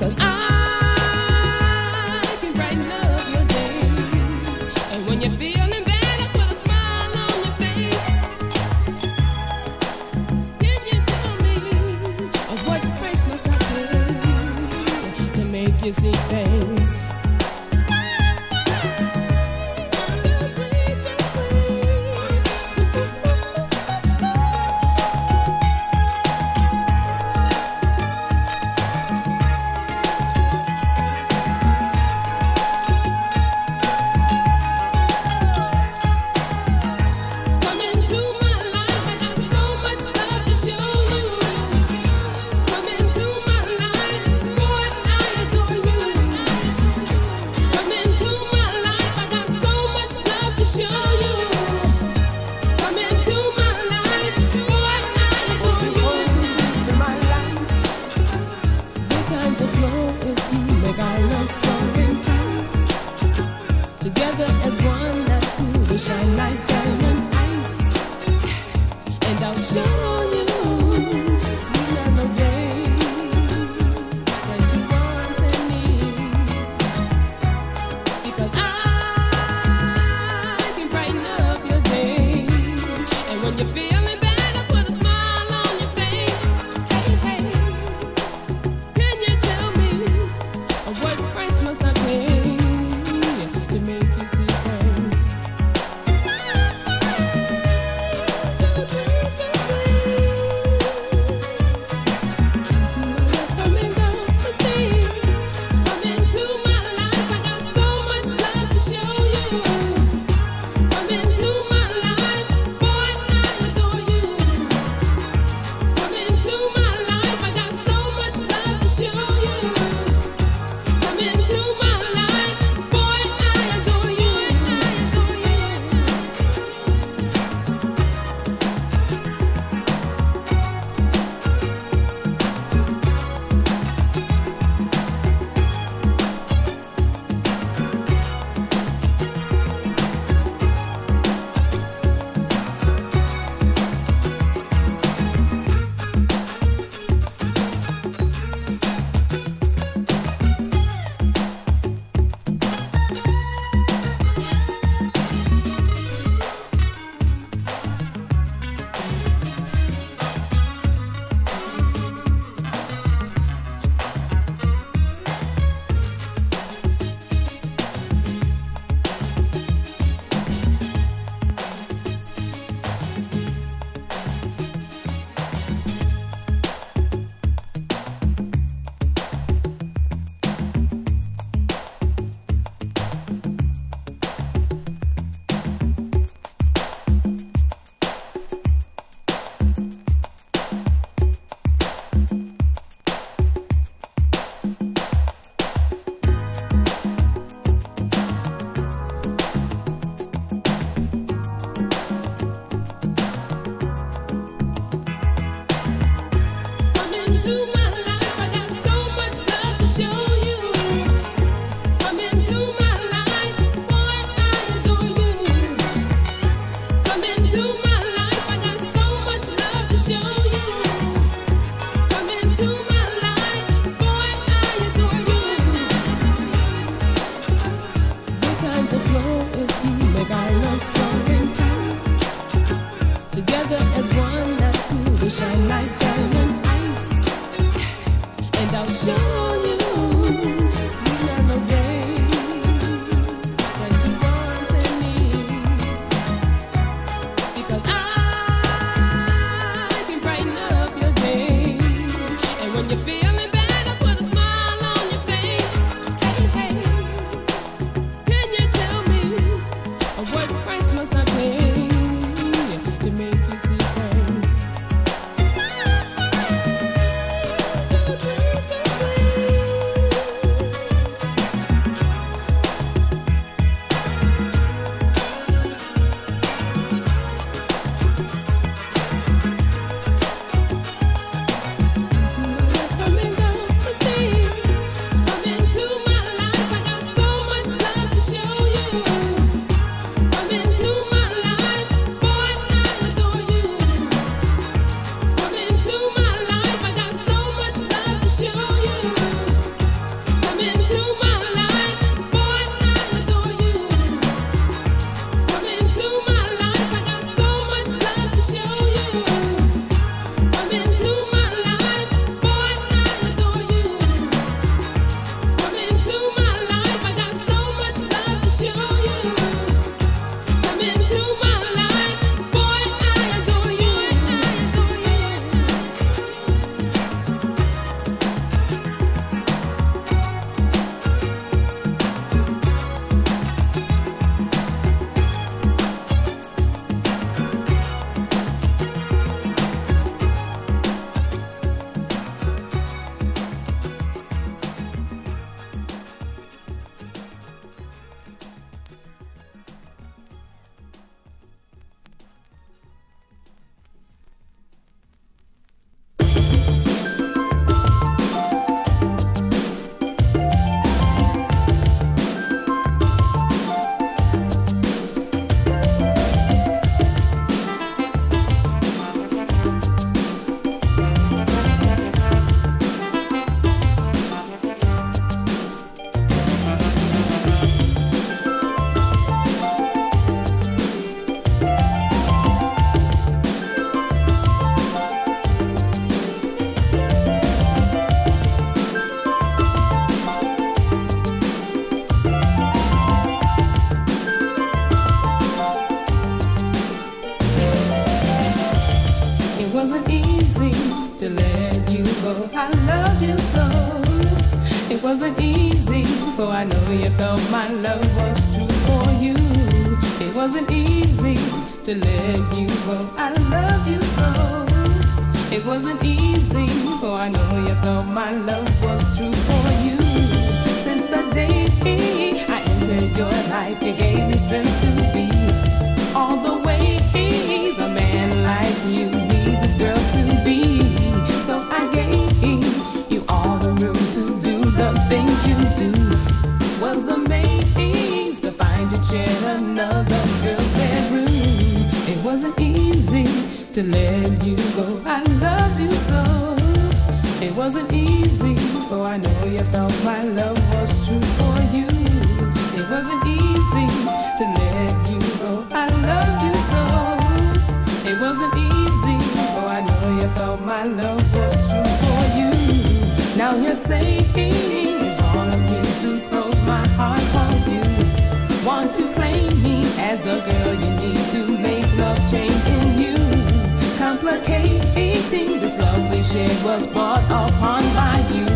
'cause I can brighten up your days. And when you're feeling bad, I put a smile on your face. Can you tell me what price must I pay to make you see things? Shine like diamond ice, and I'll show you sweet melodies that you want and need. Because I can brighten up your days, and when you're feeling bad, I put a smile on your face. Hey, hey, can you tell me what price must I pay to make you see? Shine like diamond ice, and I'll show you sweet melodies that you want and need. Because I can brighten up your days, and when you're feeling bad, I put a smile on your face. Hey, hey, can you tell me what price must I pay to make you see? Thank you. easy to let you go. I loved you so. It wasn't easy, for I know you felt my love was true for you. It wasn't easy to let you go. I loved you so. It wasn't easy, for I know you felt my love was true for you. Since the day I entered your life, you gave me strength to be all the ways a man like you needs his girl to be. So I gave you all the room to do the things you do. Was amazed to find you share another girl's bedroom. It wasn't easy to let you go. I loved you so. It wasn't easy, for I know you felt my love was true for you. It wasn't easy to let you go. I loved you so. It wasn't easy, for I know you felt my love was true for you. Now you're saying it's wrong of me to close my heart for you. Want to claim me as the girl you need to make love change in you. Complicating this love we shared was brought upon by you.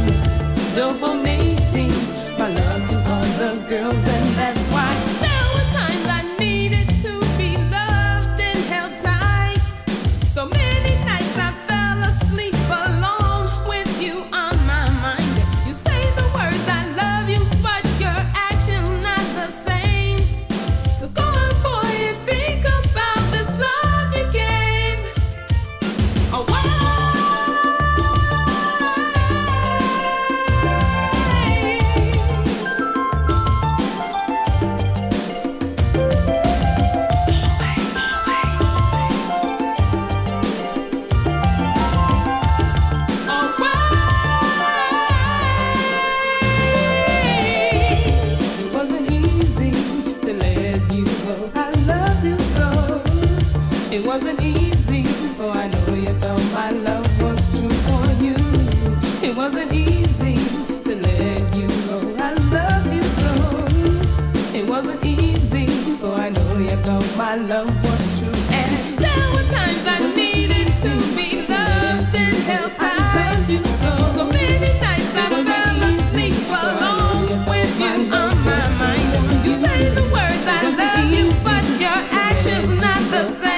Donating my love to other girls, and that's why there were times I needed to be loved and held tight. So many nights I fell asleep alone with you on my mind. You say the words I love you, but your action's not the same. So go on, boy, and think about this love you gave. Oh, it wasn't easy, for I know you felt my love was true for you. It wasn't easy to let you go. I loved you so. It wasn't easy, for I know you felt my love was true. And there were times I needed to be loved and held tight. I loved you so. So many nights I fell asleep alone with you on my mind. You say the words I love you, but your actions not the same.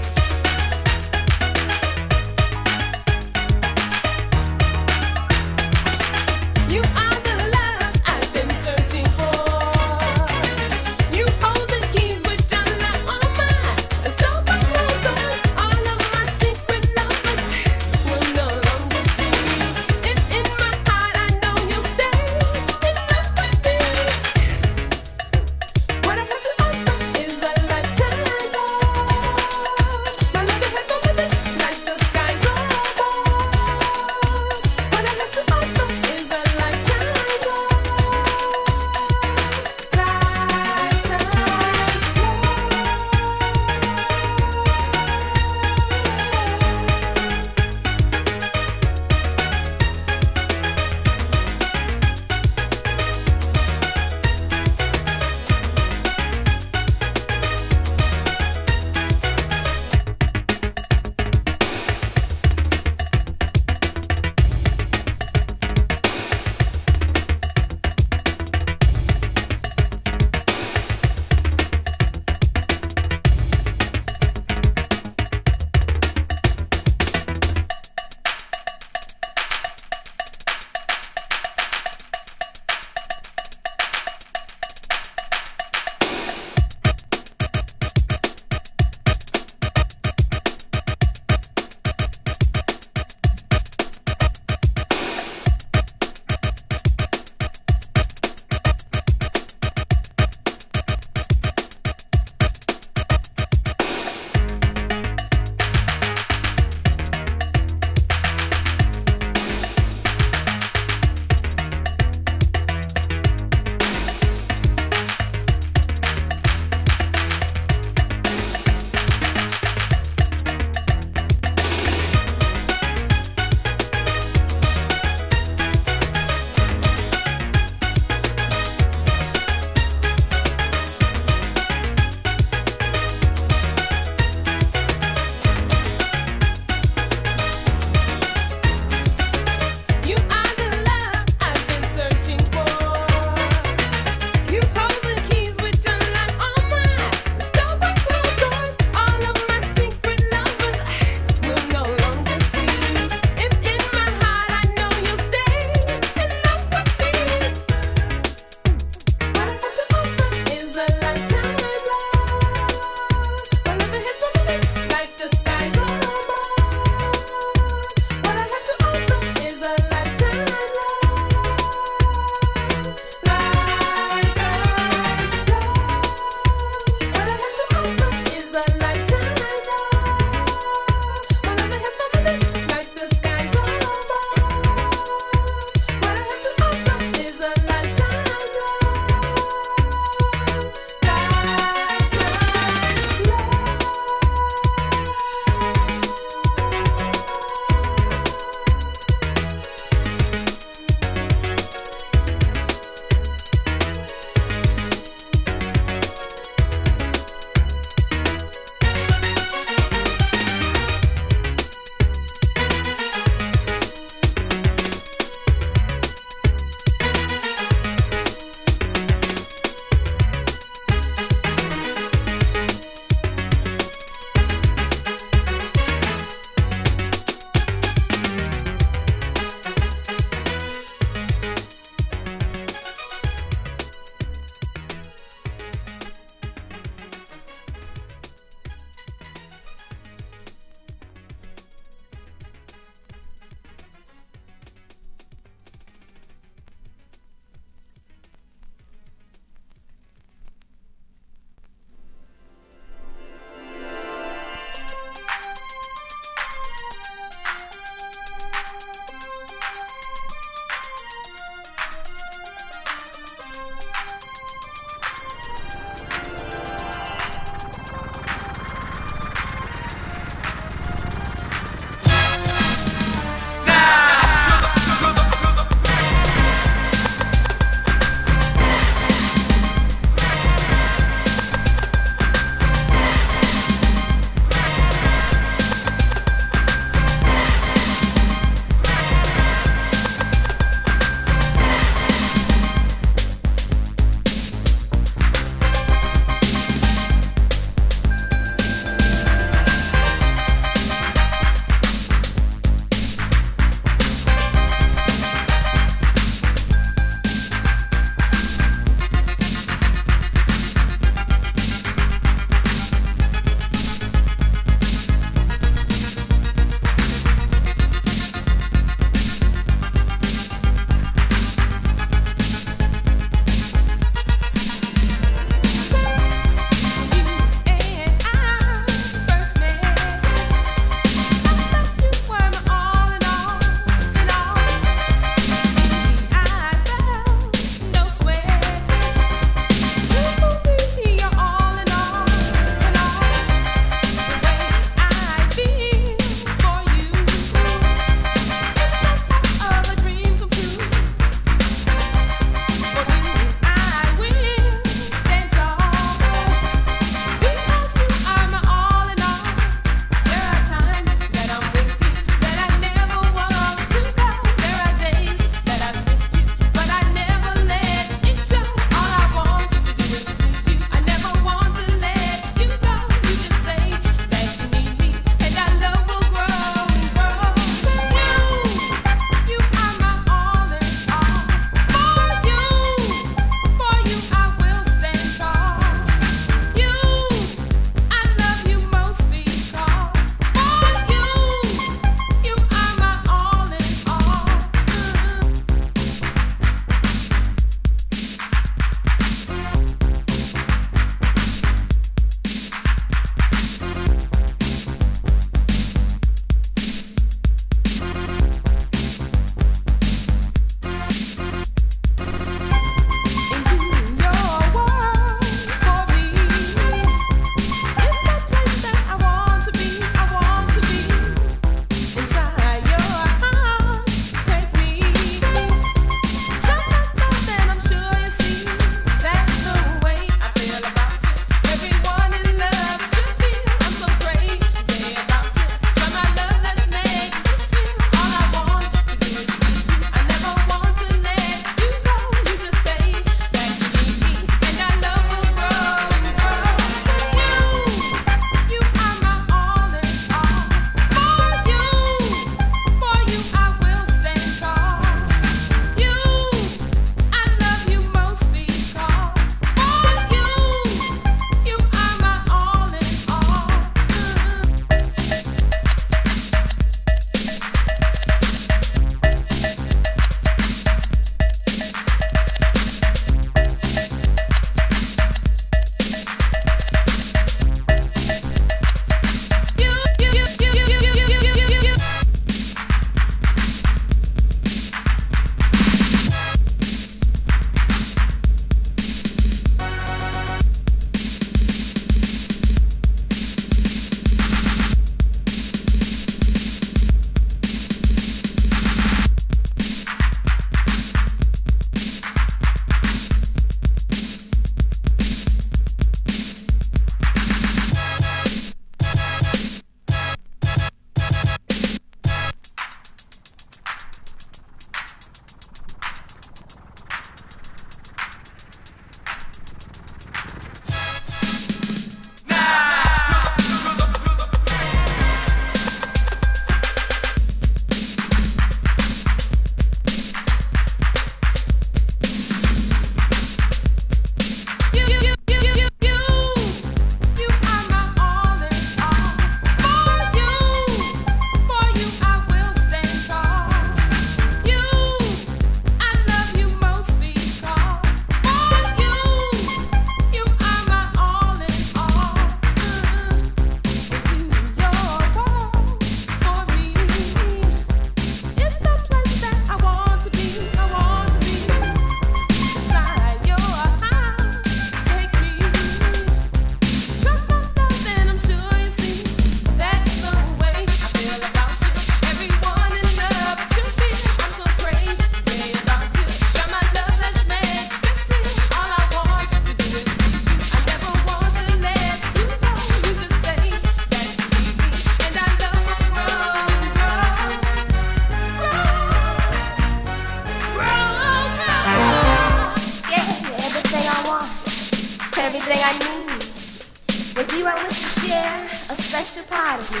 special part of me.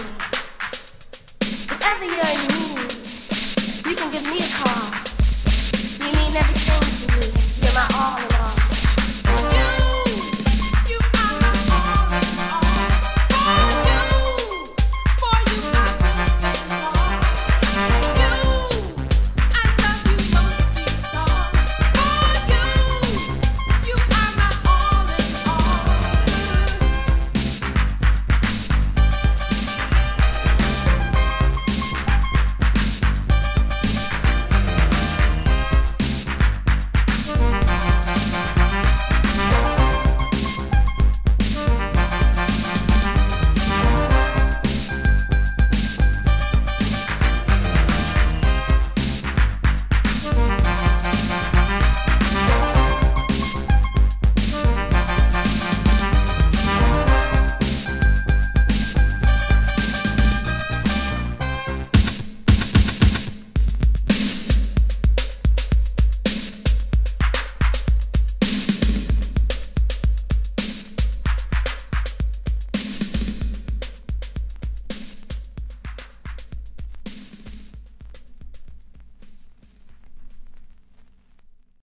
If ever you're in need, you can give me a call. You mean everything to me. You're my all in all.